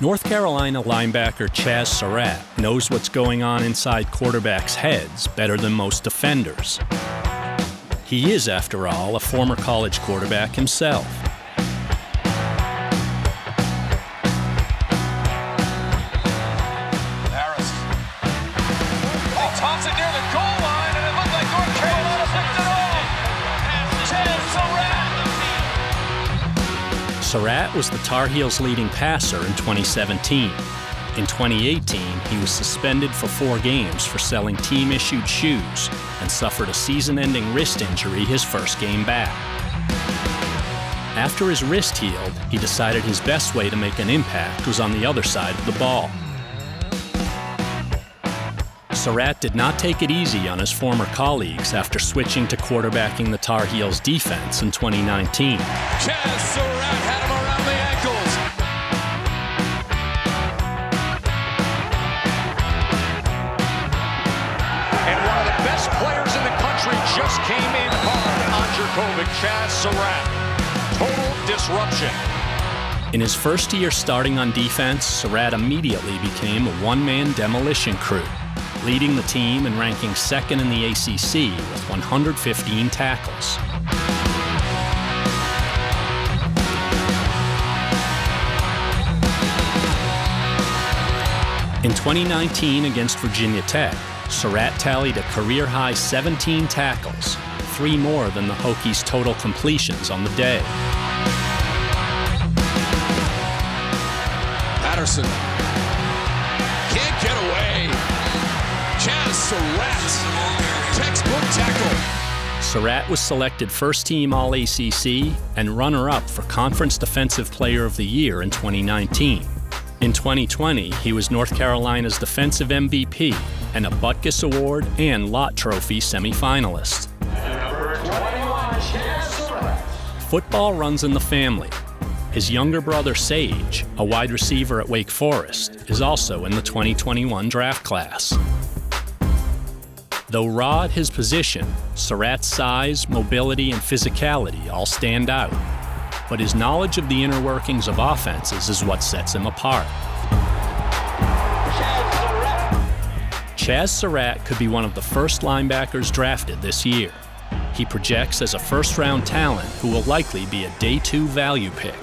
North Carolina linebacker Chazz Surratt knows what's going on inside quarterbacks' heads better than most defenders. He is, after all, a former college quarterback himself. Surratt was the Tar Heels' leading passer in 2017. In 2018, he was suspended for 4 games for selling team-issued shoes and suffered a season-ending wrist injury his first game back. After his wrist healed, he decided his best way to make an impact was on the other side of the ball. Surratt did not take it easy on his former colleagues after switching to quarterbacking the Tar Heels' defense in 2019. Chazz Surratt had him around the ankles. And one of the best players in the country just came in hard. Andrejkovic, Chazz Surratt. Total disruption. In his first year starting on defense, Surratt immediately became a one-man demolition crew, leading the team and ranking second in the ACC with 115 tackles. In 2019 against Virginia Tech, Surratt tallied a career-high 17 tackles, 3 more than the Hokies' total completions on the day. Patterson can't get away. Chazz Surratt, textbook tackle. Surratt was selected first-team All-ACC and runner-up for Conference Defensive Player of the Year in 2019. In 2020, he was North Carolina's defensive MVP and a Butkus Award and Lott Trophy semifinalist. Number 21, Chazz Surratt. Football runs in the family. His younger brother, Sage, a wide receiver at Wake Forest, is also in the 2021 draft class. Though raw at his position, Surratt's size, mobility, and physicality all stand out. But his knowledge of the inner workings of offenses is what sets him apart. Chazz Surratt could be one of the first linebackers drafted this year. He projects as a first-round talent who will likely be a day 2 value pick.